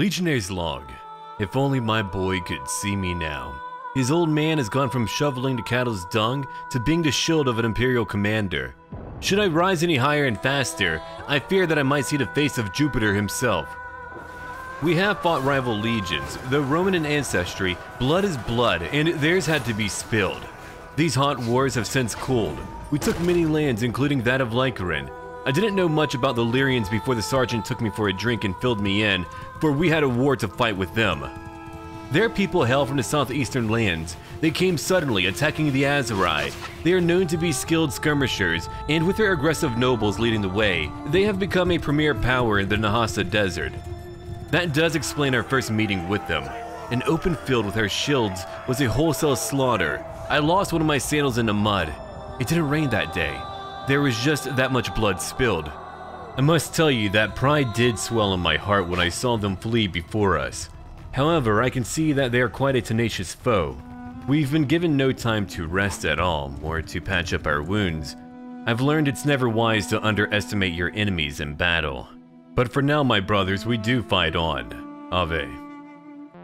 Legionnaires log. If only my boy could see me now. His old man has gone from shoveling the cattle's dung to being the shield of an imperial commander. Should I rise any higher and faster, I fear that I might see the face of Jupiter himself. We have fought rival legions, though Roman in ancestry, blood is blood, and theirs had to be spilled. These hot wars have since cooled. We took many lands, including that of Lycaon. I didn't know much about the Lyrians before the sergeant took me for a drink and filled me in, for we had a war to fight with them. Their people hail from the southeastern lands. They came suddenly, attacking the Azurai. They are known to be skilled skirmishers, and with their aggressive nobles leading the way, they have become a premier power in the Nahasa Desert. That does explain our first meeting with them. An open field with our shields was a wholesale slaughter. I lost one of my sandals in the mud. It didn't rain that day. There was just that much blood spilled. I must tell you that pride did swell in my heart when I saw them flee before us. However, I can see that they are quite a tenacious foe. We've been given no time to rest at all, or to patch up our wounds. I've learned it's never wise to underestimate your enemies in battle. But for now, my brothers, we do fight on. Ave.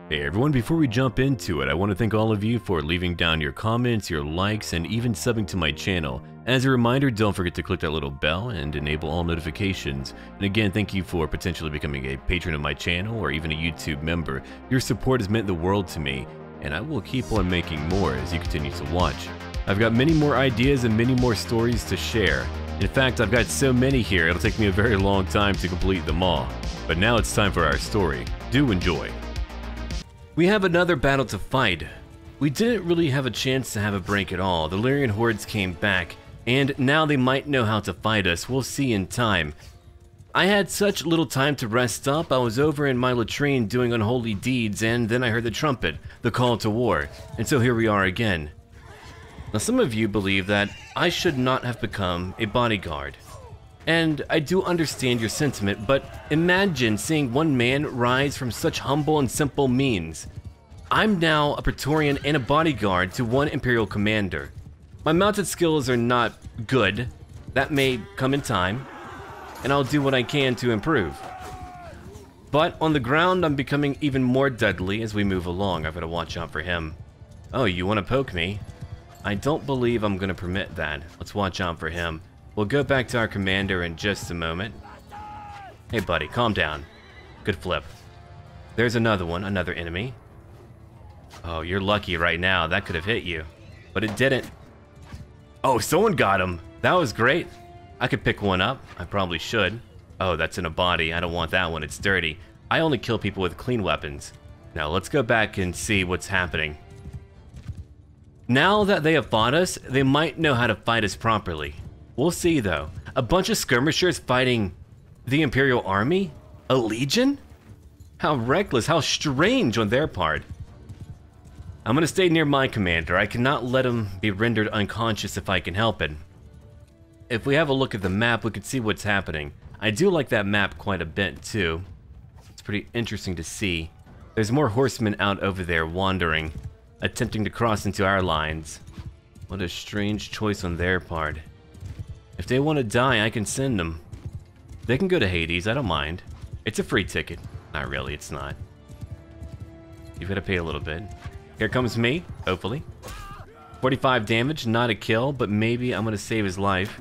Hey everyone, before we jump into it, I want to thank all of you for leaving down your comments, your likes, and even subbing to my channel. As a reminder, don't forget to click that little bell and enable all notifications. And again, thank you for potentially becoming a patron of my channel or even a YouTube member. Your support has meant the world to me, and I will keep on making more as you continue to watch. I've got many more ideas and many more stories to share. In fact, I've got so many here, it'll take me a very long time to complete them all. But now it's time for our story. Do enjoy. We have another battle to fight. We didn't really have a chance to have a break at all. The Lyrian hordes came back, and now they might know how to fight us. We'll see in time. I had such little time to rest up. I was over in my latrine doing unholy deeds, and then I heard the trumpet, the call to war. And so here we are again. Now some of you believe that I should not have become a bodyguard. And I do understand your sentiment, but imagine seeing one man rise from such humble and simple means. I'm now a Praetorian and a bodyguard to one Imperial commander. My mounted skills are not good. That may come in time, and I'll do what I can to improve. But on the ground, I'm becoming even more deadly as we move along. I've got to watch out for him. Oh, you want to poke me? I don't believe I'm going to permit that. Let's watch out for him. We'll go back to our commander in just a moment. Hey buddy, calm down. Good flip. There's another one, another enemy. Oh, you're lucky right now. That could have hit you, but it didn't. Oh, someone got him. That was great. I could pick one up. I probably should. Oh, that's in a body. I don't want that one. It's dirty. I only kill people with clean weapons. Now let's go back and see what's happening. Now that they have fought us, they might know how to fight us properly. We'll see though. A bunch of skirmishers fighting the Imperial Army? A legion? How reckless, how strange on their part. I'm gonna stay near my commander. I cannot let him be rendered unconscious if I can help it. If we have a look at the map, we can see what's happening. I do like that map quite a bit too. It's pretty interesting to see. There's more horsemen out over there wandering, attempting to cross into our lines. What a strange choice on their part. If they want to die, I can send them. They can go to Hades, I don't mind. It's a free ticket. Not really, it's not. You've got to pay a little bit. Here comes me, hopefully. 45 damage, not a kill, but maybe I'm going to save his life.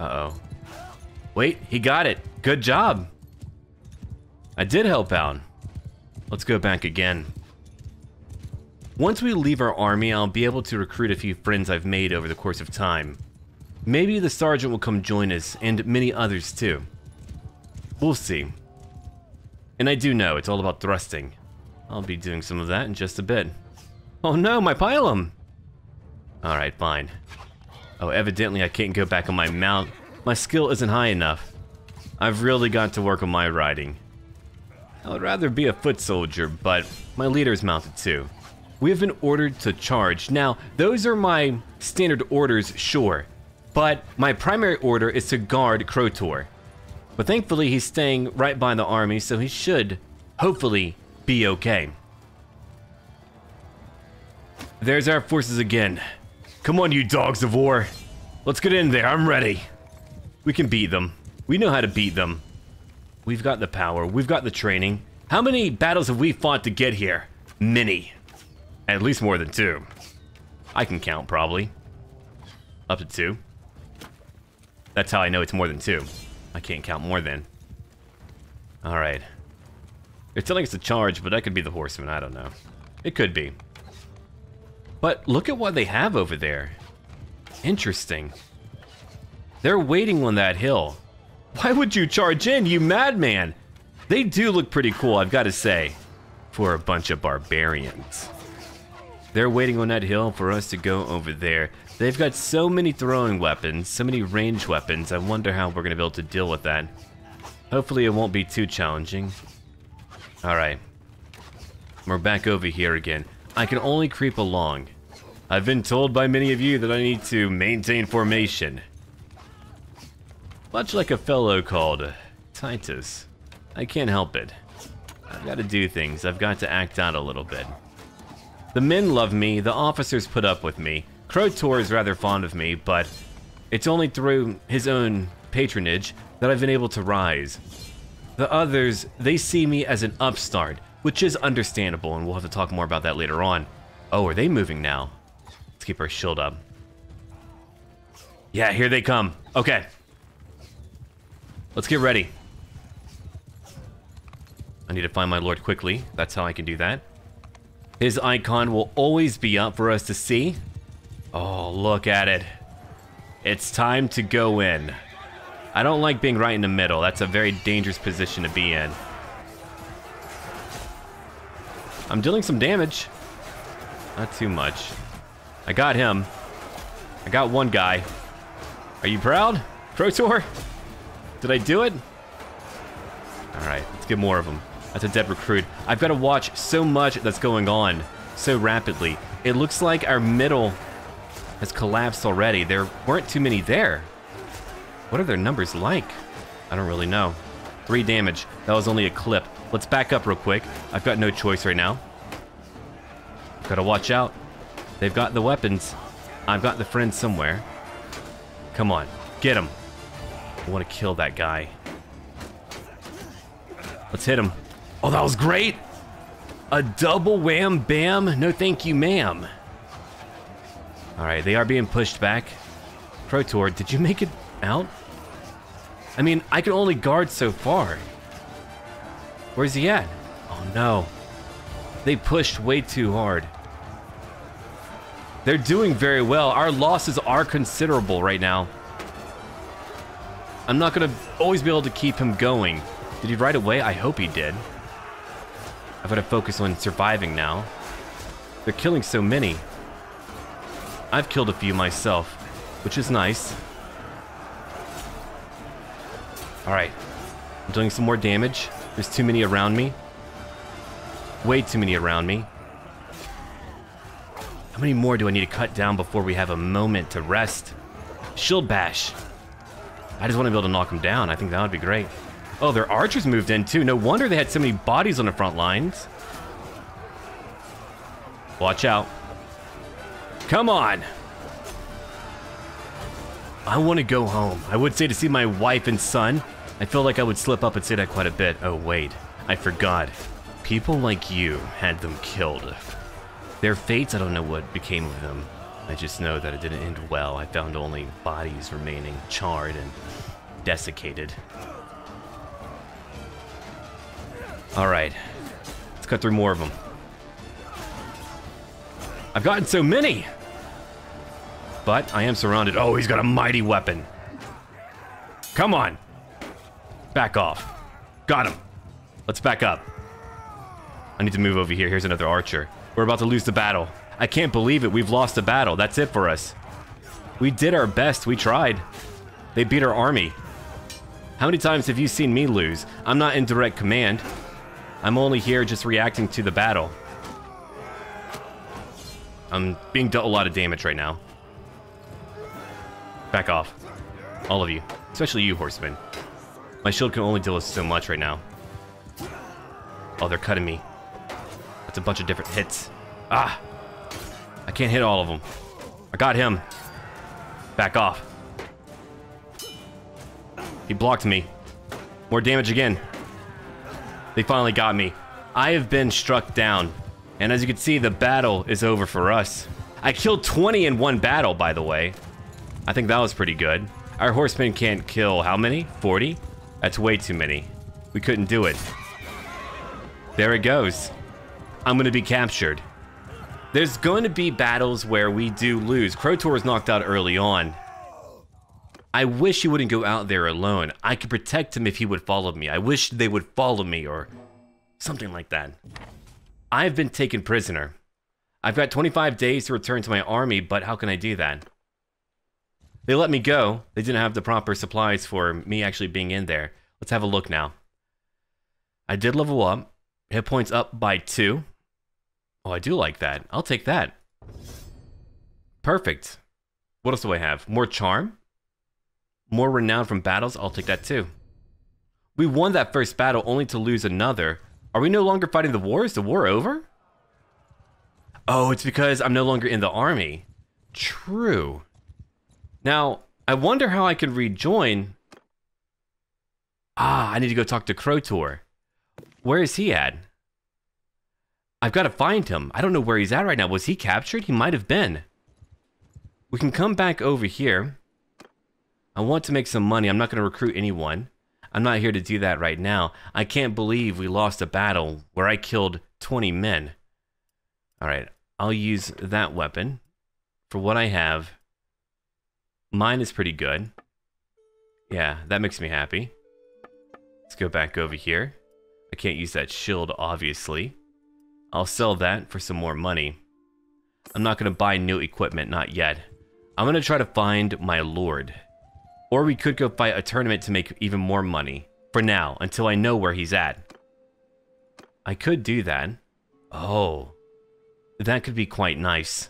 Uh-oh. Wait, he got it. Good job. I did help out. Let's go back again. Once we leave our army, I'll be able to recruit a few friends I've made over the course of time. Maybe the sergeant will come join us, and many others too. We'll see. And I do know, it's all about thrusting. I'll be doing some of that in just a bit. Oh no, my pylum! Alright, fine. Oh, evidently I can't go back on my mount. My skill isn't high enough. I've really got to work on my riding. I would rather be a foot soldier, but my leader's mounted too. We have been ordered to charge. Now, those are my standard orders, sure. But my primary order is to guard Crotor. But thankfully he's staying right by the army, so he should, hopefully, be okay. There's our forces again. Come on, you dogs of war. Let's get in there, I'm ready. We can beat them. We know how to beat them. We've got the power, we've got the training. How many battles have we fought to get here? Many. At least more than two. I can count, probably. Up to two. That's how I know it's more than two. I can't count more than. Alright. They're telling us to charge, but that could be the horsemen. I don't know. It could be. But look at what they have over there. Interesting. They're waiting on that hill. Why would you charge in, you madman? They do look pretty cool, I've got to say, for a bunch of barbarians. They're waiting on that hill for us to go over there. They've got so many throwing weapons, so many ranged weapons. I wonder how we're going to be able to deal with that. Hopefully it won't be too challenging. Alright. We're back over here again. I can only creep along. I've been told by many of you that I need to maintain formation. Much like a fellow called Titus. I can't help it. I've got to do things. I've got to act out a little bit. The men love me. The officers put up with me. Crotor is rather fond of me, but it's only through his own patronage that I've been able to rise. The others, they see me as an upstart, which is understandable, and we'll have to talk more about that later on. Oh, are they moving now? Let's keep our shield up. Yeah, here they come. Okay. Let's get ready. I need to find my lord quickly. That's how I can do that. His icon will always be up for us to see. Oh, look at it. It's time to go in. I don't like being right in the middle. That's a very dangerous position to be in. I'm dealing some damage. Not too much. I got him. I got one guy. Are you proud, Protor? Did I do it? Alright, let's get more of them. That's a dead recruit. I've got to watch so much that's going on so rapidly. It looks like our middle has collapsed already. There weren't too many there. What are their numbers like? I don't really know. 3 damage. That was only a clip. Let's back up real quick. I've got no choice right now. Gotta watch out. They've got the weapons. I've got the friend somewhere. Come on. Get him. I want to kill that guy. Let's hit him. Oh, that was great! A double wham bam. No thank you, ma'am. Alright, they are being pushed back. Protor, did you make it out? I mean, I can only guard so far. Where's he at? Oh no. They pushed way too hard. They're doing very well. Our losses are considerable right now. I'm not going to always be able to keep him going. Did he ride away? I hope he did. I've got to focus on surviving now. They're killing so many. I've killed a few myself, which is nice. Alright. I'm doing some more damage. There's too many around me. Way too many around me. How many more do I need to cut down before we have a moment to rest? Shield bash. I just want to be able to knock them down. I think that would be great. Oh, their archers moved in too. No wonder they had so many bodies on the front lines. Watch out. Come on. I want to go home. I would say to see my wife and son. I feel like I would slip up and say that quite a bit. Oh, wait. I forgot. People like you had them killed. Their fates, I don't know what became of them. I just know that it didn't end well. I found only bodies remaining, charred and desiccated. Alright. Let's cut through more of them. I've gotten so many! But I am surrounded. Oh, he's got a mighty weapon. Come on! Back off. Got him. Let's back up. I need to move over here. Here's another archer. We're about to lose the battle. I can't believe it. We've lost the battle. That's it for us. We did our best. We tried. They beat our army. How many times have you seen me lose? I'm not in direct command. I'm only here just reacting to the battle. I'm being dealt a lot of damage right now. Back off. All of you. Especially you, horsemen. My shield can only deal with so much right now. Oh, they're cutting me. That's a bunch of different hits. Ah! I can't hit all of them. I got him. Back off. He blocked me. More damage again. They finally got me. I have been struck down. And as you can see, the battle is over for us. I killed 20 in one battle, by the way. I think that was pretty good. Our horsemen can't kill how many? 40? That's way too many. We couldn't do it. There it goes. I'm going to be captured. There's going to be battles where we do lose. Crotor was knocked out early on. I wish he wouldn't go out there alone. I could protect him if he would follow me. I wish they would follow me or something like that. I've been taken prisoner. I've got 25 days to return to my army, but how can I do that? They let me go. They didn't have the proper supplies for me actually being in there. Let's have a look now. I did level up. Hit points up by 2. Oh, I do like that. I'll take that. Perfect. What else do I have? More charm? More renown from battles? I'll take that too. We won that first battle only to lose another. Are we no longer fighting the war? Is the war over? Oh, it's because I'm no longer in the army. True. Now, I wonder how I can rejoin. Ah, I need to go talk to Crotor. Where is he at? I've got to find him. I don't know where he's at right now. Was he captured? He might have been. We can come back over here. I want to make some money. I'm not going to recruit anyone. I'm not here to do that right now. I can't believe we lost a battle where I killed 20 men. All right, I'll use that weapon for what I have. Mine is pretty good. Yeah, that makes me happy. Let's go back over here. I can't use that shield, obviously. I'll sell that for some more money. I'm not going to buy new equipment, not yet. I'm going to try to find my lord. Or we could go fight a tournament to make even more money. For now, until I know where he's at. I could do that. Oh. That could be quite nice.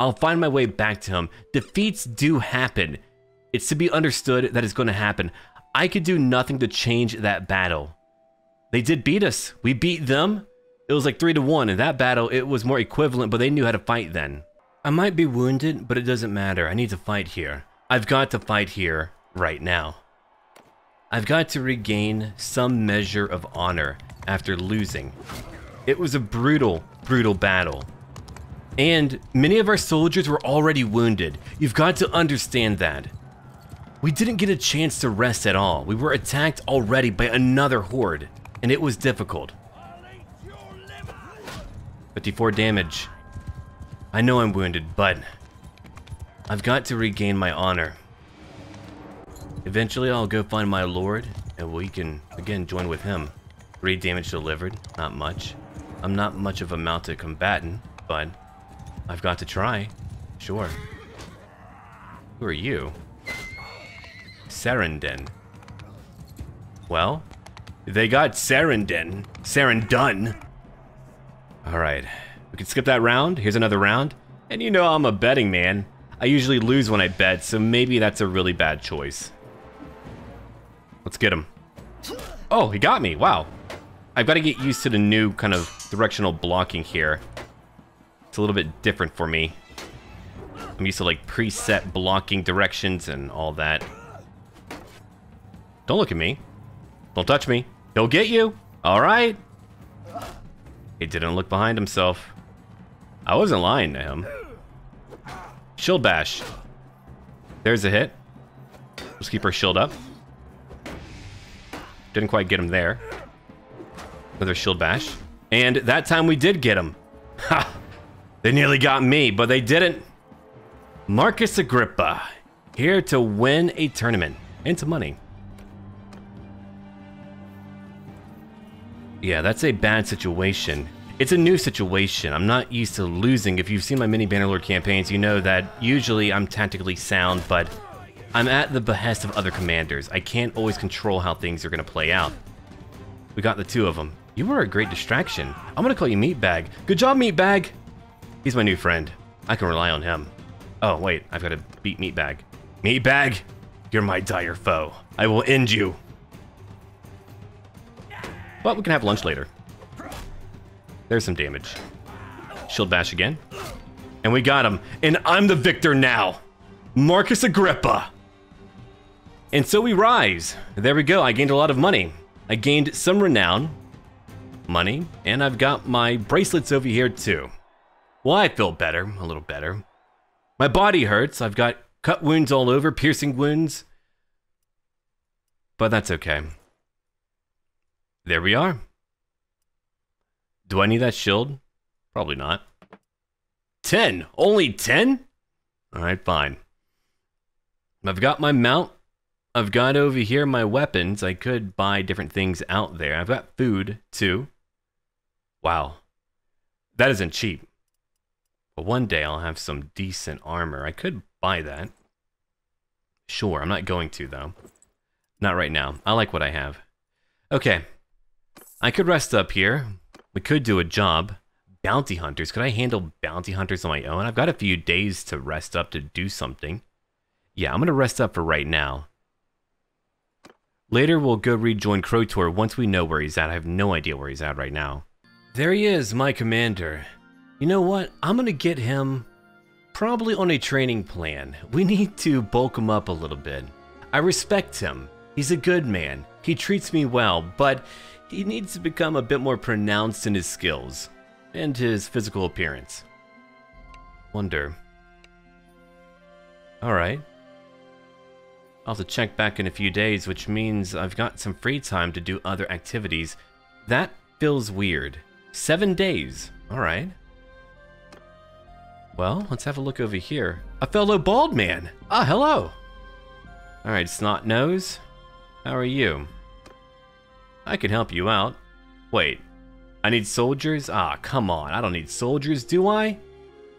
I'll find my way back to him. Defeats do happen. It's to be understood that it's going to happen. I could do nothing to change that battle. They did beat us. We beat them. It was like 3-1 in that battle. It was more equivalent, but they knew how to fight then. I might be wounded, but it doesn't matter. I need to fight here. I've got to fight here right now. I've got to regain some measure of honor after losing. It was a brutal, brutal battle. And many of our soldiers were already wounded. You've got to understand that. We didn't get a chance to rest at all. We were attacked already by another horde, and it was difficult. 54 damage. I know I'm wounded, but I've got to regain my honor. Eventually, I'll go find my lord, and we can, again, join with him. 3 damage delivered. Not much. I'm not much of a mounted combatant, but I've got to try. Sure. Who are you? Serendun. Well, they got Serendun. Serendun. Alright, we can skip that round. Here's another round. And you know I'm a betting man. I usually lose when I bet, so maybe that's a really bad choice. Let's get him. Oh, he got me. Wow. I've got to get used to the new kind of directional blocking here. It's a little bit different for me. I'm used to like preset blocking directions and all that. Don't look at me. Don't touch me. He'll get you. Alright. He didn't look behind himself. I wasn't lying to him. Shield bash. There's a hit. Let's keep our shield up. Didn't quite get him there. Another shield bash. And that time we did get him. Ha! They nearly got me, but they didn't. Marcus Agrippa. Here to win a tournament. And some money. Yeah, that's a bad situation. It's a new situation. I'm not used to losing. If you've seen my mini Bannerlord campaigns, you know that usually I'm tactically sound, but I'm at the behest of other commanders. I can't always control how things are going to play out. We got the two of them. You were a great distraction. I'm going to call you Meatbag. Good job, Meatbag! He's my new friend. I can rely on him. Oh, wait. I've got to beat Meatbag. Meatbag, you're my dire foe. I will end you. But we can have lunch later. There's some damage. Shield bash again. And we got him. And I'm the victor now. Marcus Agrippa. And so we rise. There we go. I gained a lot of money. I gained some renown. money, and I've got my bracelets over here too. Well, I feel better, a little better. My body hurts, I've got cut wounds all over, piercing wounds. But that's okay. There we are. Do I need that shield? Probably not. 10! Only 10? Alright, fine. I've got my mount. I've got over here my weapons. I could buy different things out there. I've got food, too. Wow. That isn't cheap. But one day I'll have some decent armor. I could buy that. Sure, I'm not going to, though. Not right now. I like what I have. Okay. I could rest up here. We could do a job. Bounty hunters. Could I handle bounty hunters on my own? I've got a few days to rest up to do something. Yeah, I'm going to rest up for right now. Later, we'll go rejoin Crotor once we know where he's at. I have no idea where he's at right now. There he is, my commander. You know what? I'm going to get him probably on a training plan. We need to bulk him up a little bit. I respect him. He's a good man. He treats me well, but he needs to become a bit more pronounced in his skills and his physical appearance. Wonder. Alright. I'll have to check back in a few days, which means I've got some free time to do other activities. That feels weird. 7 days. Alright. Well, let's have a look over here. A fellow bald man! Ah, hello! Alright, snot nose. How are you? I can help you out. Wait. I need soldiers? Ah, come on. I don't need soldiers, do I?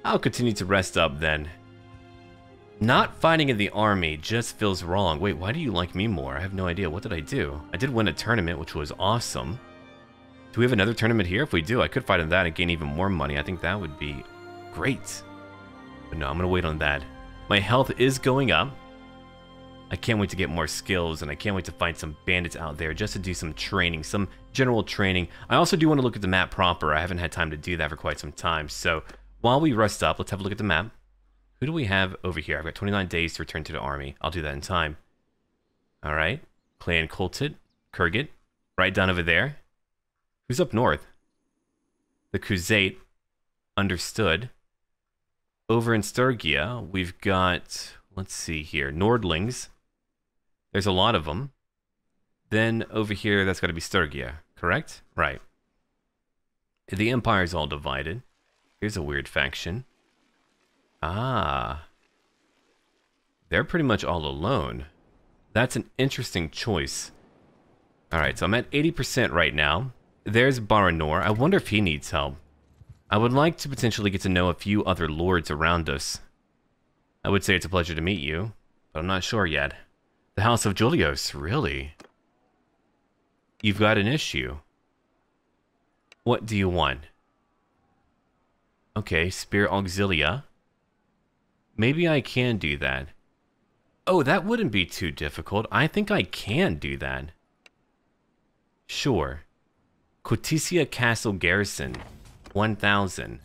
I'll continue to rest up then. Not fighting in the army just feels wrong. Wait, why do you like me more? I have no idea. What did I do? I did win a tournament, which was awesome. Do we have another tournament here? If we do, I could fight in that and gain even more money. I think that would be great. But no, I'm going to wait on that. My health is going up. I can't wait to get more skills, and I can't wait to find some bandits out there just to do some training, some general training. I also do want to look at the map proper. I haven't had time to do that for quite some time. So while we rest up, let's have a look at the map. Who do we have over here? I've got 29 days to return to the army. I'll do that in time. All right. Clan Culted. Kurgit. Right down over there. Who's up north? The Kuzate. Understood. Over in Sturgia, we've got, let's see here, Nordlings. There's a lot of them. Then over here, that's got to be Sturgia, correct? Right. The Empire's all divided. Here's a weird faction. Ah, they're pretty much all alone. That's an interesting choice. All right, so I'm at 80% right now. There's Baranor. I wonder if he needs help. I would like to potentially get to know a few other lords around us. I would say it's a pleasure to meet you, but I'm not sure yet. The House of Julius, really? You've got an issue. What do you want? Okay, Spear Auxilia. Maybe I can do that. Oh, that wouldn't be too difficult. I think I can do that. Sure. Coticia Castle Garrison, 1,000.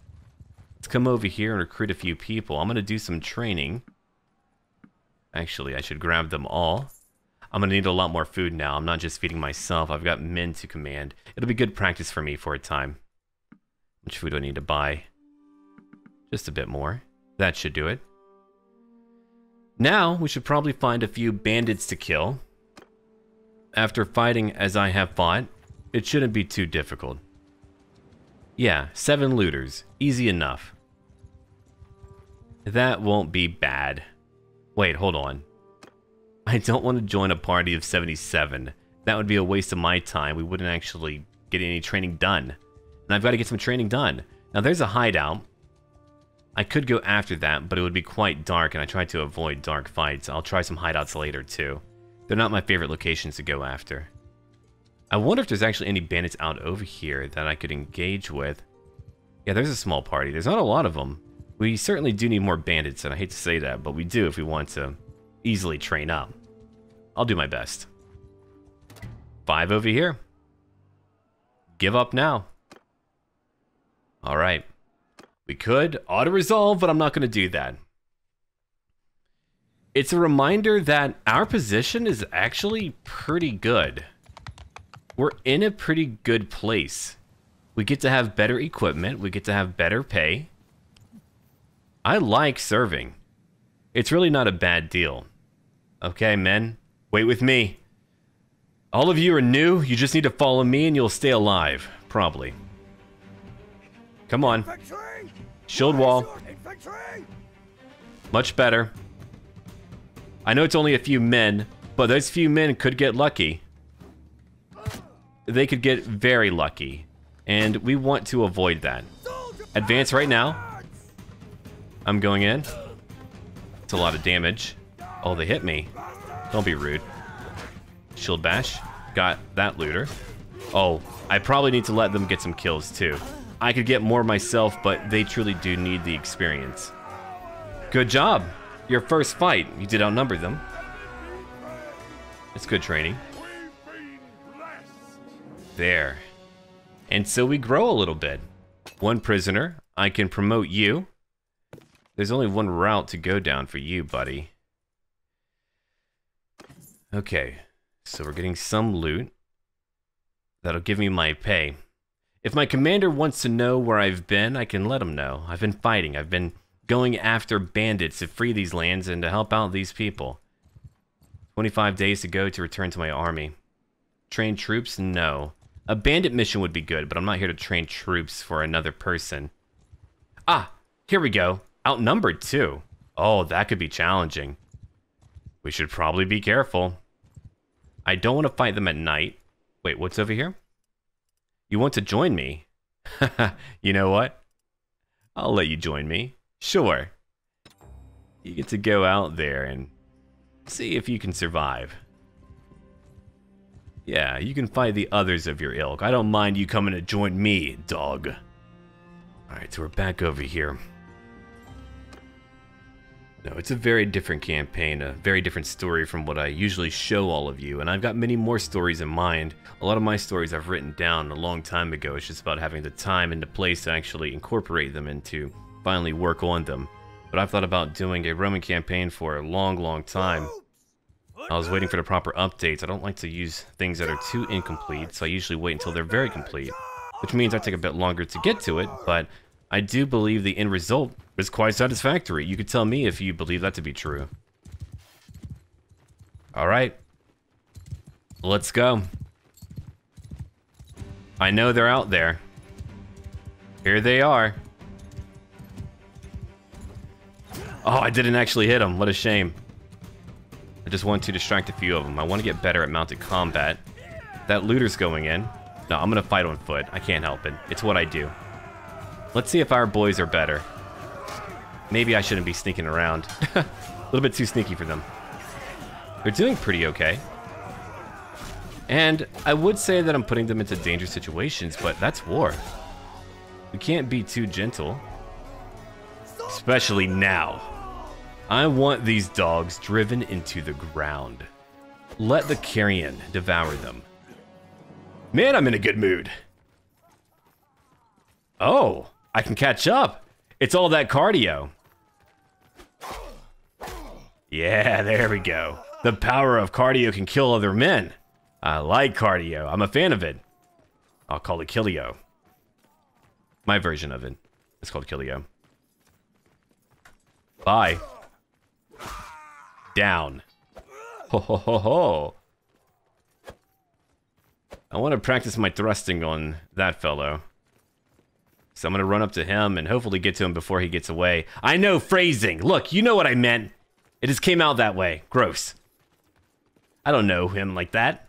Let's come over here and recruit a few people. I'm going to do some training. Actually, I should grab them all. I'm going to need a lot more food now. I'm not just feeding myself. I've got men to command. It'll be good practice for me for a time. Which food do I need to buy? Just a bit more. That should do it. Now, we should probably find a few bandits to kill. After fighting as I have fought, it shouldn't be too difficult. Yeah, 7 looters. Easy enough. That won't be bad. Wait, hold on. I don't want to join a party of 77. That would be a waste of my time. We wouldn't actually get any training done. And I've got to get some training done. Now, there's a hideout. I could go after that, but it would be quite dark, and I try to avoid dark fights. I'll try some hideouts later, too. They're not my favorite locations to go after. I wonder if there's actually any bandits out over here that I could engage with. Yeah, there's a small party. There's not a lot of them. We certainly do need more bandits, and I hate to say that, but we do if we want to easily train up. I'll do my best. 5 over here. Give up now. All right. We could auto-resolve, but I'm not going to do that. It's a reminder that our position is actually pretty good. We're in a pretty good place. We get to have better equipment. We get to have better pay. I like serving. It's really not a bad deal. Okay, men, wait with me. All of you are new. You just need to follow me and you'll stay alive. Probably. Come on. Shield wall. Much better. I know it's only a few men, but those few men could get lucky. They could get very lucky. And we want to avoid that. Advance right now. I'm going in. It's a lot of damage. Oh, they hit me. Don't be rude. Shield bash. Got that looter. Oh, I probably need to let them get some kills too. I could get more myself, but they truly do need the experience. Good job. Your first fight. You did outnumber them. It's good training. There. And so we grow a little bit. One prisoner. I can promote you. There's only one route to go down for you, buddy. Okay. So we're getting some loot. That'll give me my pay. If my commander wants to know where I've been, I can let him know. I've been fighting. I've been going after bandits to free these lands and to help out these people. 25 days to go to return to my army. Train troops? No. A bandit mission would be good, but I'm not here to train troops for another person. Ah, here we go. Outnumbered too. Oh, that could be challenging. We should probably be careful. I don't want to fight them at night. Wait, what's over here? You want to join me? You know what? I'll let you join me. Sure. You get to go out there and see if you can survive. Yeah, you can fight the others of your ilk. I don't mind you coming to join me, dog. Alright, so we're back over here. No, it's a very different campaign, a very different story from what I usually show all of you, and I've got many more stories in mind. A lot of my stories I've written down a long time ago. It's just about having the time and the place to actually incorporate them and to finally work on them. But I've thought about doing a Roman campaign for a long, long time. I was waiting for the proper updates. I don't like to use things that are too incomplete, so I usually wait until they're very complete, which means I take a bit longer to get to it, but I do believe the end result is quite satisfactory. You could tell me if you believe that to be true. All right. Let's go. I know they're out there. Here they are. Oh, I didn't actually hit them. What a shame. I just want to distract a few of them. I want to get better at mounted combat. That looter's going in. No, I'm going to fight on foot. I can't help it. It's what I do. Let's see if our boys are better. Maybe I shouldn't be sneaking around. A little bit too sneaky for them. They're doing pretty okay. And I would say that I'm putting them into dangerous situations, but that's war. We can't be too gentle. Especially now. I want these dogs driven into the ground. Let the carrion devour them. Man, I'm in a good mood. Oh, I can catch up. It's all that cardio. Yeah, there we go. The power of cardio can kill other men. I like cardio. I'm a fan of it. I'll call it Killio. My version of it. It's called Killio. Bye. Down. Ho ho ho ho. I want to practice my thrusting on that fellow. So I'm going to run up to him and hopefully get to him before he gets away. I know, phrasing. Look, you know what I meant. It just came out that way. Gross. I don't know him like that.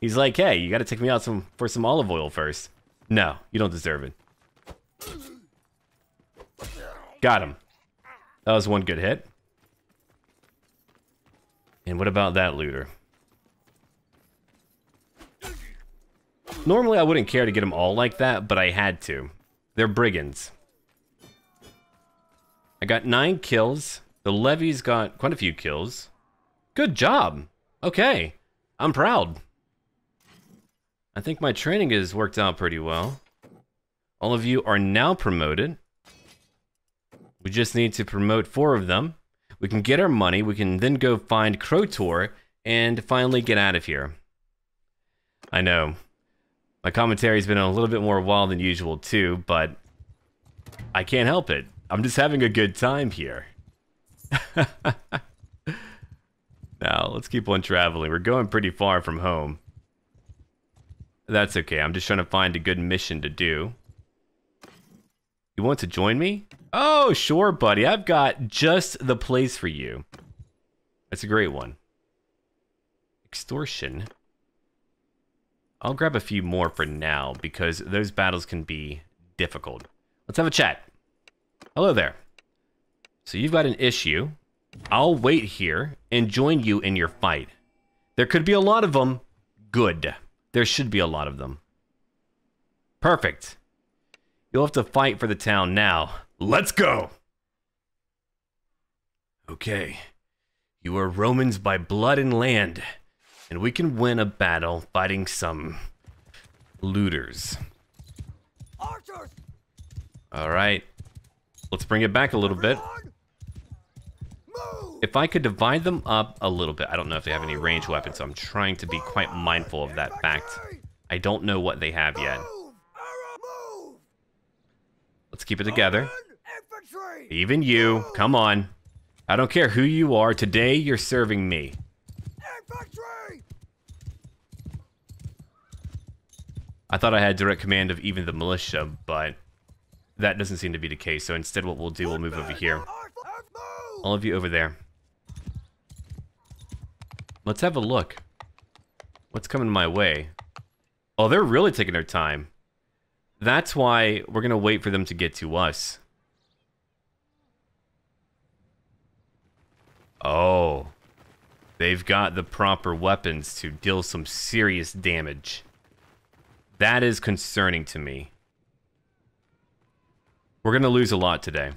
He's like, hey, you got to take me out for some olive oil first. No, you don't deserve it. Got him. That was one good hit. And what about that looter? Normally I wouldn't care to get them all like that, but I had to. They're brigands. I got 9 kills. The levy's got quite a few kills. Good job. Okay. I'm proud. I think my training has worked out pretty well. All of you are now promoted. We just need to promote 4 of them. We can get our money. We can then go find Crotor and finally get out of here. I know. My commentary's been a little bit more wild than usual too, but I can't help it. I'm just having a good time here. Now, let's keep on traveling. We're going pretty far from home. That's okay. I'm just trying to find a good mission to do. You want to join me? Oh, sure, buddy. I've got just the place for you. That's a great one. Extortion. I'll grab a few more for now because those battles can be difficult. Let's have a chat. Hello there. So you've got an issue. I'll wait here and join you in your fight. There could be a lot of them. Good. There should be a lot of them. Perfect. You'll have to fight for the town now. Let's go. Okay. You are Romans by blood and land, and we can win a battle fighting some looters. Archers. All right. Let's bring it back a little bit. If I could divide them up a little bit. I don't know if they have any ranged weapons, so I'm trying to be quite mindful of that fact. I don't know what they have yet. Let's keep it together. Even you. Come on. I don't care who you are. Today, you're serving me. I thought I had direct command of even the militia, but that doesn't seem to be the case. So instead, what we'll do, we'll move over here. All of you over there. Let's have a look. What's coming my way? Oh, they're really taking their time. That's why we're going to wait for them to get to us. Oh. They've got the proper weapons to deal some serious damage. That is concerning to me. We're going to lose a lot today.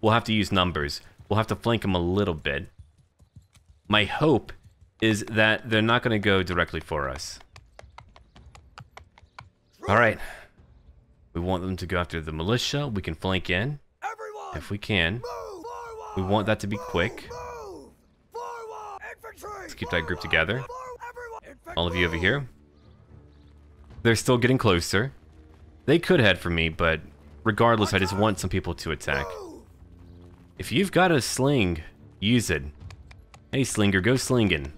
We'll have to use numbers. We'll have to flank them a little bit. My hope is that they're not going to go directly for us. All right. We want them to go after the militia. We can flank in. Everyone, if we can. Forward, we want that to be quick. Forward, let's keep that group together. Everyone, all of you over here. They're still getting closer. They could head for me, but regardless, I just want some people to attack. Move. If you've got a sling, use it. Hey, slinger, go slinging.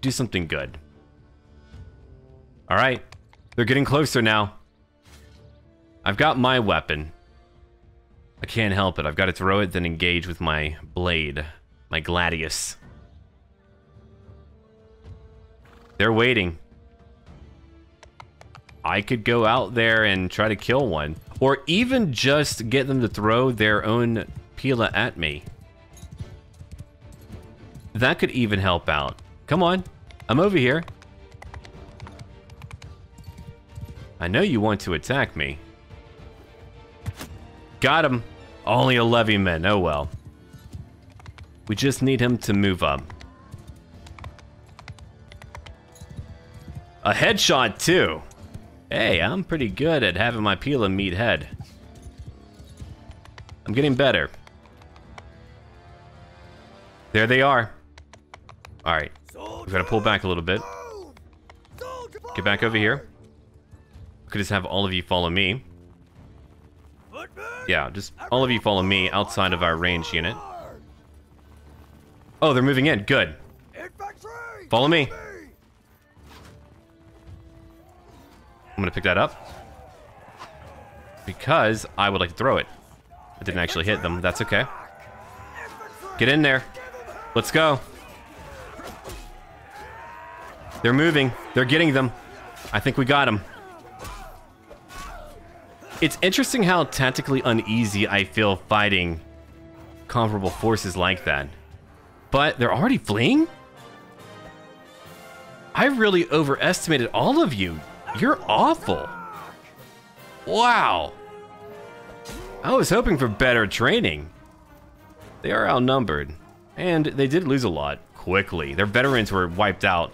Do something good. All right. They're getting closer now. I've got my weapon. I can't help it. I've got to throw it, then engage with my blade. My gladius. They're waiting. I could go out there and try to kill one. Or even just get them to throw their own pila at me. That could even help out. Come on. I'm over here. I know you want to attack me. Got him. Only 11 men. Oh, well. We just need him to move up. A headshot, too. Hey, I'm pretty good at having my peel and meat head. I'm getting better. There they are. All right. We've got to pull back a little bit. Get back over here. We could just have all of you follow me. Yeah, just all of you follow me outside of our range unit. Oh, they're moving in. Good. Follow me. I'm going to pick that up. Because I would like to throw it. I didn't actually hit them. That's okay. Get in there. Let's go. They're moving. They're getting them. I think we got them. It's interesting how tactically uneasy I feel fighting comparable forces like that. But they're already fleeing? I really overestimated all of you. You're awful. Wow. I was hoping for better training. They are outnumbered. And they did lose a lot quickly. Their veterans were wiped out.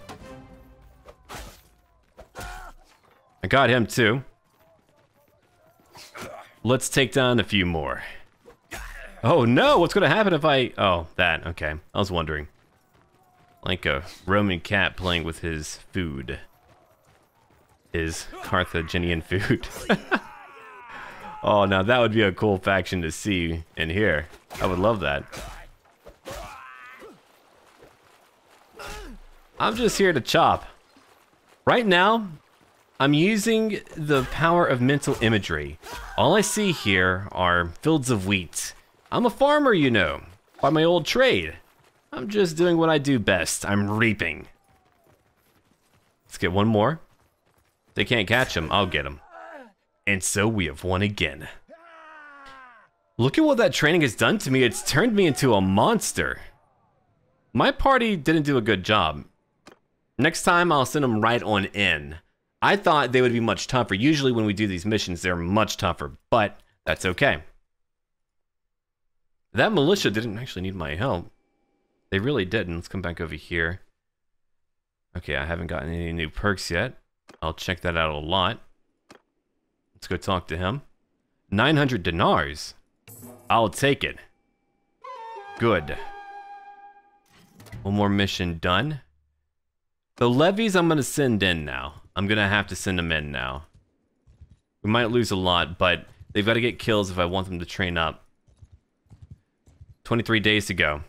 I got him too. Let's take down a few more. Oh no, what's gonna happen if I... Oh, that, okay. I was wondering. Like a Roman cat playing with his food. his Carthaginian food. Oh, now that would be a cool faction to see and hear. I would love that. I'm just here to chop. Right now, I'm using the power of mental imagery. All I see here are fields of wheat. I'm a farmer, you know, by my old trade. I'm just doing what I do best. I'm reaping. Let's get one more. If they can't catch him, I'll get him. And so we have won again. Look at what that training has done to me. It's turned me into a monster. My party didn't do a good job. Next time, I'll send them right on in. I thought they would be much tougher. Usually when we do these missions, they're much tougher, but that's okay. That militia didn't actually need my help. They really didn't. Let's come back over here. Okay, I haven't gotten any new perks yet. I'll check that out a lot. Let's go talk to him. 900 dinars. I'll take it. Good. One more mission done. The levies I'm going to send in now. I'm going to have to send them in now. We might lose a lot, but they've got to get kills if I want them to train up. 23 days to go.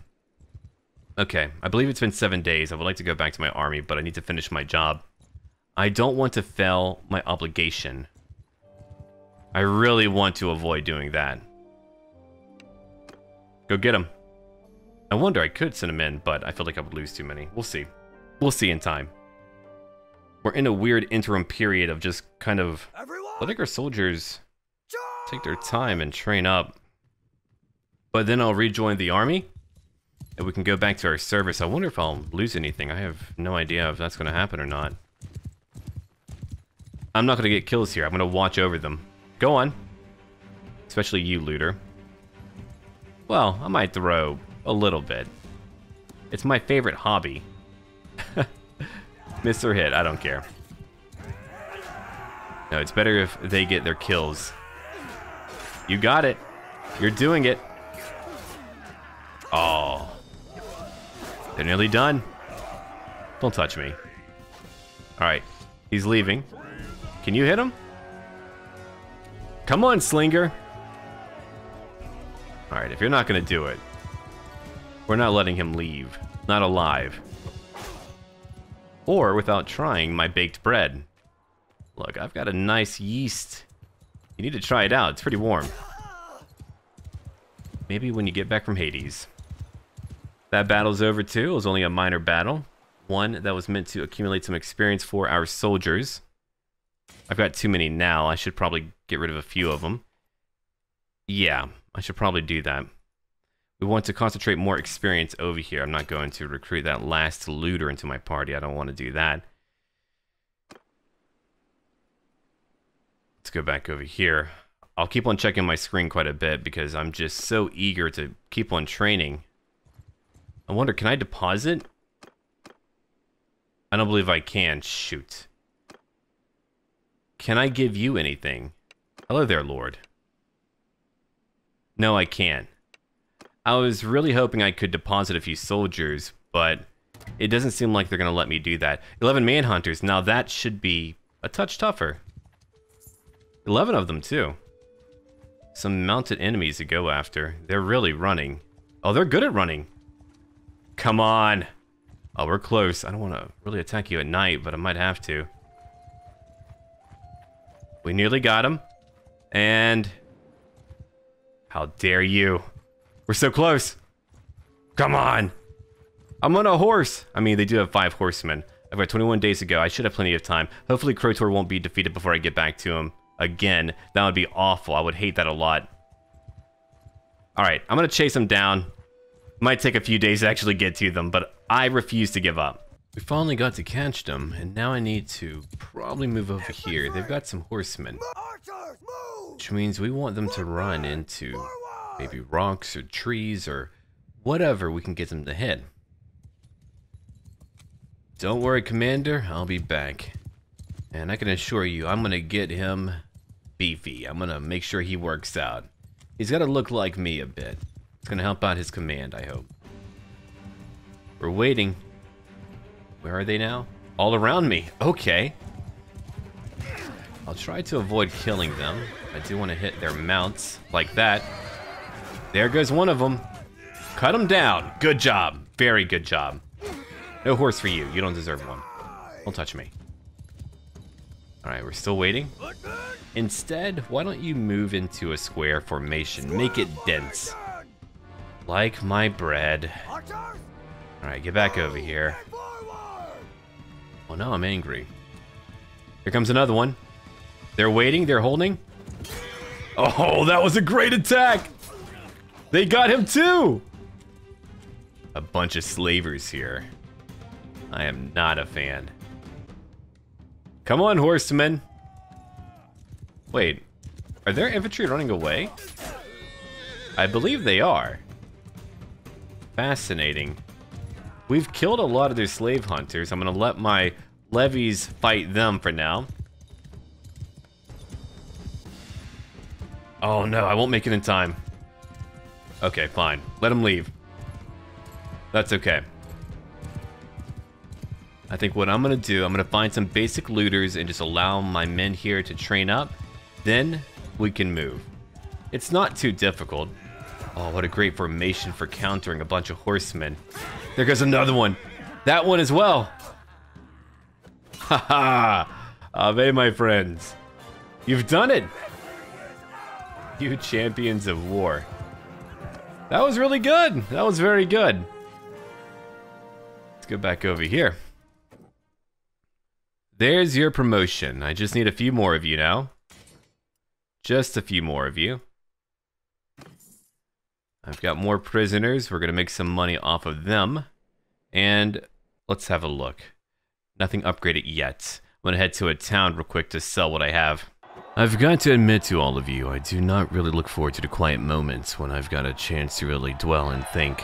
Okay, I believe it's been 7 days. I would like to go back to my army, but I need to finish my job. I don't want to fail my obligation. I really want to avoid doing that. Go get him. I wonder, I could send him in, but I feel like I would lose too many. We'll see. We'll see in time. We're in a weird interim period of just kind of letting our soldiers take their time and train up. But then I'll rejoin the army, and we can go back to our service. I wonder if I'll lose anything. I have no idea if that's going to happen or not. I'm not going to get kills here. I'm going to watch over them. Go on. Especially you, looter. Well, I might throw a little bit. It's my favorite hobby. Miss or hit, I don't care. No, it's better if they get their kills. You got it. You're doing it. Oh. They're nearly done. Don't touch me. Alright, he's leaving. Can you hit him? Come on, Slinger. Alright, if you're not gonna do it, we're not letting him leave. Not alive. Or without trying my baked bread. Look, I've got a nice yeast. You need to try it out. It's pretty warm. Maybe when you get back from Hades. That battle's over too. It was only a minor battle. One that was meant to accumulate some experience for our soldiers. I've got too many now. I should probably get rid of a few of them. Yeah, I should probably do that. We want to concentrate more experience over here. I'm not going to recruit that last looter into my party. I don't want to do that. Let's go back over here. I'll keep on checking my screen quite a bit because I'm just so eager to keep on training. I wonder, can I deposit? I don't believe I can. Shoot. Can I give you anything? Hello there, Lord. No, I can't. I was really hoping I could deposit a few soldiers, but it doesn't seem like they're going to let me do that. 11 manhunters, now that should be a touch tougher. 11 of them, too. Some mounted enemies to go after. They're really running. Oh, they're good at running. Come on. Oh, we're close. I don't want to really attack you at night, but I might have to. We nearly got him. And how dare you. We're so close. Come on. I'm on a horse. I mean, they do have 5 horsemen. I've got 21 days to go. I should have plenty of time. Hopefully, Crotor won't be defeated before I get back to him again. That would be awful. I would hate that a lot. All right, I'm going to chase them down. Might take a few days to actually get to them, but I refuse to give up. We finally got to catch them, and now I need to probably move over here. They've got some horsemen, which means we want them to run into maybe rocks or trees or whatever we can get them to hit. Don't worry, Commander, I'll be back. And I can assure you, I'm gonna get him beefy. I'm gonna make sure he works out. He's gotta look like me a bit. It's gonna help out his command, I hope. We're waiting. Where are they now? All around me, okay. I'll try to avoid killing them. I do want to hit their mounts like that. There goes one of them. Cut him down. Good job. Very good job. No horse for you. You don't deserve one. Don't touch me. Alright, we're still waiting. Instead, why don't you move into a square formation? Make it dense. Like my bread. Alright, get back over here. Oh no, I'm angry. Here comes another one. They're waiting, they're holding. Oh, that was a great attack! They got him too! A bunch of slavers here. I am not a fan. Come on, horsemen. Wait, are their infantry running away? I believe they are. Fascinating. We've killed a lot of their slave hunters. I'm gonna let my levies fight them for now. Oh no, I won't make it in time. Okay, fine. Let them leave. That's okay. I think what I'm gonna do, I'm gonna find some basic looters and just allow my men here to train up. Then we can move. It's not too difficult. Oh, what a great formation for countering a bunch of horsemen. There goes another one. That one as well. Haha. Ave, my friends. You've done it. You champions of war. That was really good. That was very good. Let's go back over here. There's your promotion. I just need a few more of you now. Just a few more of you. I've got more prisoners. We're going to make some money off of them. And let's have a look. Nothing upgraded yet. I'm going to head to a town real quick to sell what I have. I've got to admit to all of you, I do not really look forward to the quiet moments when I've got a chance to really dwell and think.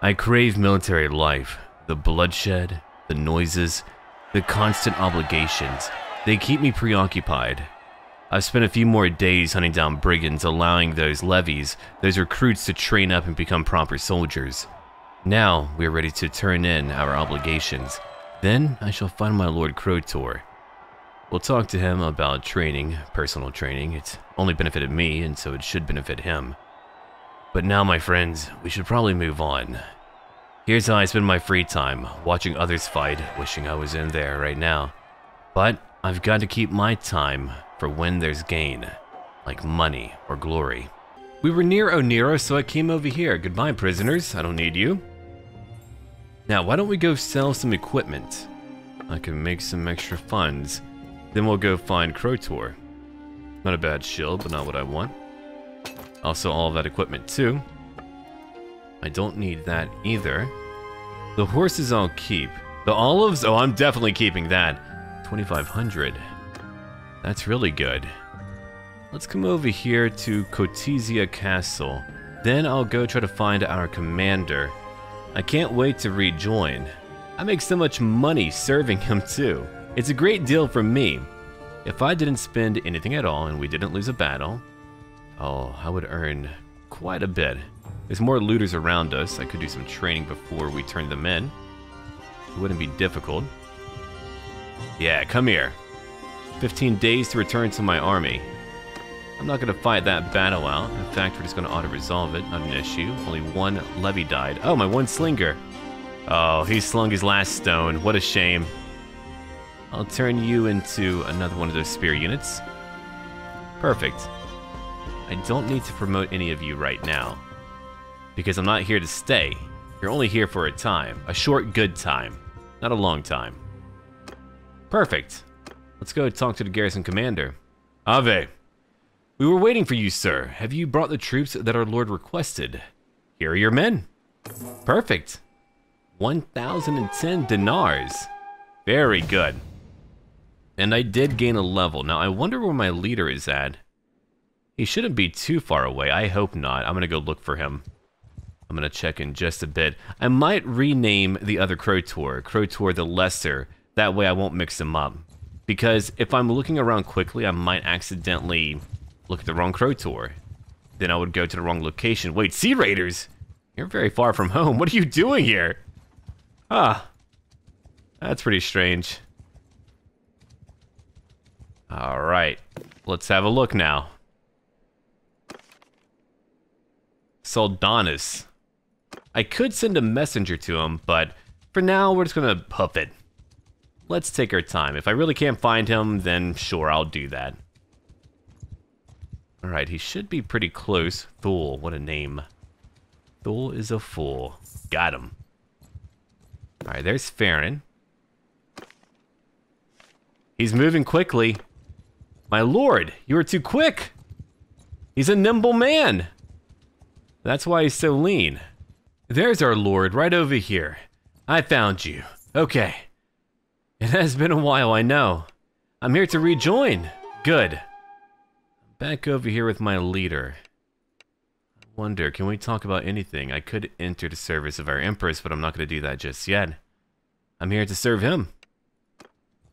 I crave military life, the bloodshed, the noises, the constant obligations. They keep me preoccupied. I've spent a few more days hunting down brigands, allowing those levies, those recruits to train up and become proper soldiers. Now we are ready to turn in our obligations. Then I shall find my Lord Crotor. We'll talk to him about training, personal training. It's only benefited me, and so it should benefit him. But now, my friends, we should probably move on. Here's how I spend my free time, watching others fight, wishing I was in there right now. But I've got to keep my time for when there's gain, like money or glory. We were near Onero, so I came over here. Goodbye, prisoners. I don't need you. Now, why don't we go sell some equipment? I can make some extra funds. Then we'll go find Crotor. Not a bad shield, but not what I want. Also, all that equipment, too. I don't need that either. The horses I'll keep. The olives? Oh, I'm definitely keeping that. 2,500. That's really good. Let's come over here to Coticia Castle. Then I'll go try to find our commander. I can't wait to rejoin. I make so much money serving him too. It's a great deal for me. If I didn't spend anything at all and we didn't lose a battle, oh, I would earn quite a bit. There's more looters around us. I could do some training before we turn them in. It wouldn't be difficult. Yeah, come here. 15 days to return to my army. I'm not going to fight that battle out. In fact, we're just going to auto-resolve it. Not an issue. Only one levy died. Oh, my one slinger. Oh, he slung his last stone. What a shame. I'll turn you into another one of those spear units. Perfect. I don't need to promote any of you right now, because I'm not here to stay. You're only here for a time. A short, good time. Not a long time. Perfect. Let's go talk to the garrison commander. Ave. We were waiting for you, sir. Have you brought the troops that our lord requested? Here are your men. Perfect. 1,010 dinars. Very good. And I did gain a level. Now, I wonder where my leader is at. He shouldn't be too far away. I hope not. I'm going to go look for him. I'm going to check in just a bit. I might rename the other Crotor, Crotor the Lesser. That way I won't mix them up. Because if I'm looking around quickly, I might accidentally look at the wrong Crotor. Then I would go to the wrong location. Wait, Sea Raiders? You're very far from home. What are you doing here? Ah. That's pretty strange. All right, let's have a look now. Saldanus. I could send a messenger to him, but for now, we're just gonna huff it. Let's take our time. If I really can't find him, then sure, I'll do that. All right, he should be pretty close. Thule, what a name. Thule is a fool. Got him. All right, there's Farron. He's moving quickly. My lord, you were too quick. He's a nimble man. That's why he's so lean. There's our lord right over here. I found you. Okay. It has been a while, I know. I'm here to rejoin. Good. Back over here with my leader. I wonder, can we talk about anything? I could enter the service of our Empress, but I'm not going to do that just yet. I'm here to serve him.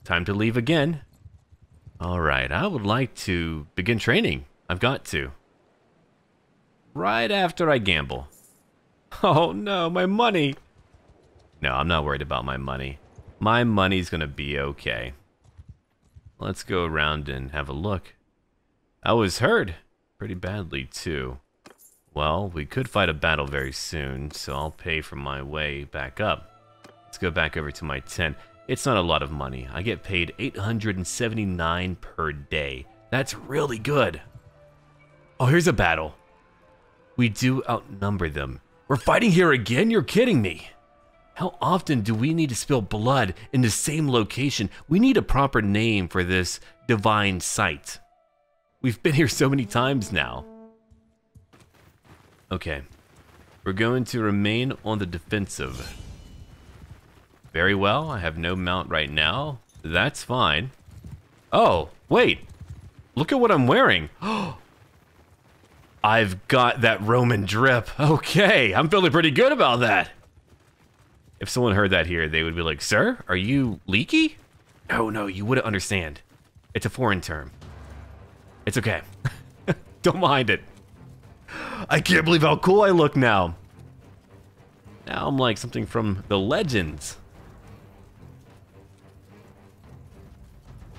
Time to leave again. Alright, I would like to begin training. I've got to. Right after I gamble. Oh no, my money! No, I'm not worried about my money. My money's going to be okay. Let's go around and have a look. I was hurt pretty badly, too. Well, we could fight a battle very soon, so I'll pay for my way back up. Let's go back over to my tent. It's not a lot of money. I get paid 879 per day. That's really good. Oh, here's a battle. We do outnumber them. We're fighting here again? You're kidding me. How often do we need to spill blood in the same location? We need a proper name for this divine site. We've been here so many times now. Okay. We're going to remain on the defensive. Very well, I have no mount right now. That's fine. Oh, wait. Look at what I'm wearing. I've got that Roman drip. Okay, I'm feeling pretty good about that. If someone heard that here, they would be like, sir, are you leaky? No, you wouldn't understand. It's a foreign term. It's okay. Don't mind it. I can't believe how cool I look now. Now I'm like something from the legends.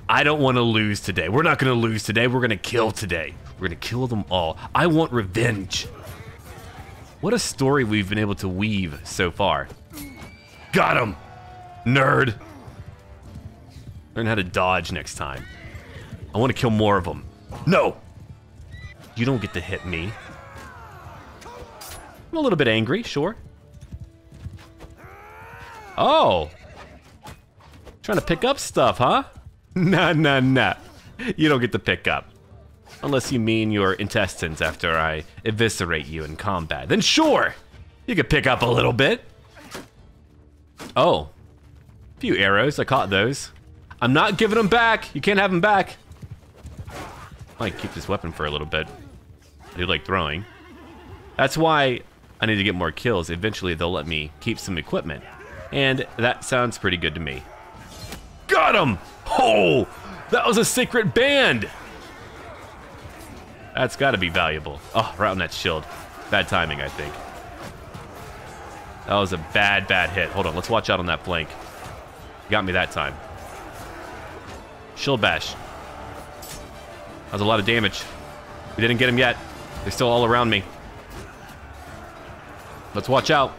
I don't want to lose today. We're not going to lose today. We're going to kill today. We're going to kill them all. I want revenge. What a story we've been able to weave so far. Got him, nerd. Learn how to dodge next time. I want to kill more of them. No! You don't get to hit me. I'm a little bit angry, sure. Oh! Trying to pick up stuff, huh? Nah. You don't get to pick up. Unless you mean your intestines after I eviscerate you in combat. Then sure! You could pick up a little bit. Oh. A few arrows, I caught those. I'm not giving them back! You can't have them back! Might keep this weapon for a little bit. I do like throwing. That's why I need to get more kills. Eventually they'll let me keep some equipment. And that sounds pretty good to me. Got him! Oh! That was a secret band! That's gotta be valuable. Oh, right on that shield. Bad timing, I think. That was a bad hit. Hold on, let's watch out on that flank. Got me that time. Shield bash. That was a lot of damage. We didn't get him yet. They're still all around me. Let's watch out.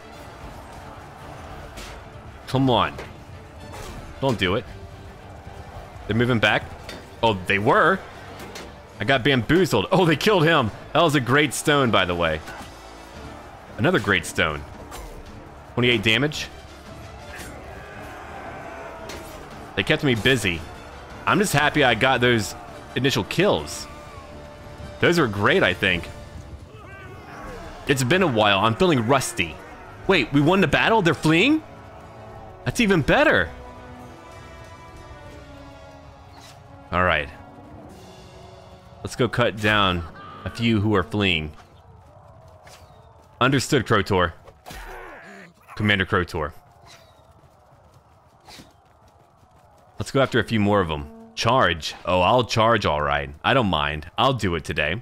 Come on. Don't do it. They're moving back. Oh, they were. I got bamboozled. Oh, they killed him. That was a great stone, by the way. Another great stone. 28 damage. They kept me busy. I'm just happy I got those initial kills. Those are great, I think. It's been a while. I'm feeling rusty. Wait, we won the battle? They're fleeing? That's even better. All right. Let's go cut down a few who are fleeing. Understood, Crotor. Commander Crotor. Let's go after a few more of them. Charge. Oh, I'll charge, all right. I don't mind. I'll do it today.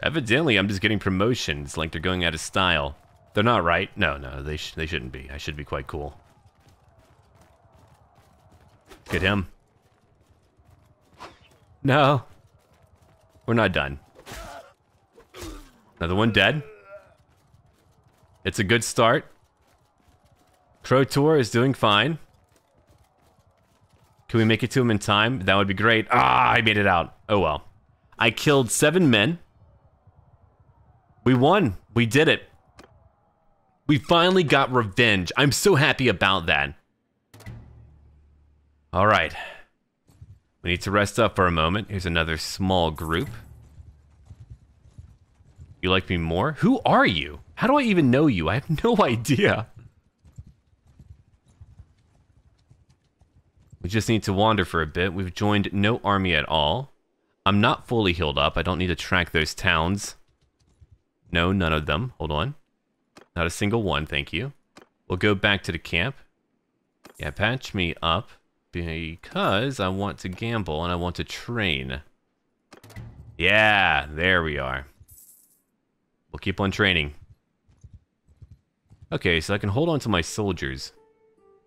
Evidently, I'm just getting promotions like they're going out of style. They're not, right? No, they shouldn't be. I should be quite cool. Get him. No. We're not done. Another one dead. It's a good start. Protor is doing fine. Can we make it to him in time? That would be great. Ah, I made it out. Oh well. I killed 7 men. We won. We did it. We finally got revenge. I'm so happy about that. All right. We need to rest up for a moment. Here's another small group. You like me more? Who are you? How do I even know you? I have no idea. We just need to wander for a bit. We've joined no army at all. I'm not fully healed up. I don't need to track those towns. No, none of them. Hold on. Not a single one, thank you. We'll go back to the camp. Yeah, patch me up because I want to gamble and I want to train. Yeah, there we are. We'll keep on training. Okay, so I can hold on to my soldiers.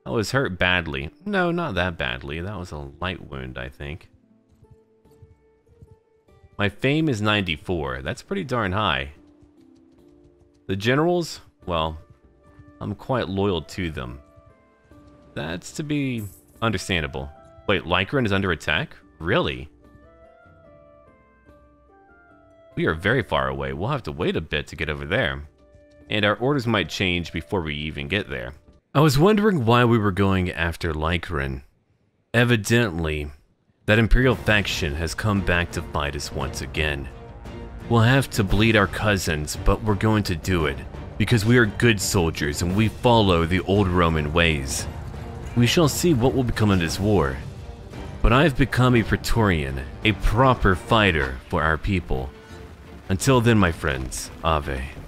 I was hurt badly. No, not that badly. That was a light wound, I think. My fame is 94. That's pretty darn high. The generals, well, I'm quite loyal to them. That's to be understandable. Wait, Lycaon is under attack? Really? We are very far away. We'll have to wait a bit to get over there. And our orders might change before we even get there. I was wondering why we were going after Lycaon. Evidently, that Imperial faction has come back to fight us once again. We'll have to bleed our cousins, but we're going to do it, because we are good soldiers and we follow the old Roman ways. We shall see what will become of this war, but I've become a Praetorian, a proper fighter for our people. Until then, my friends, Ave.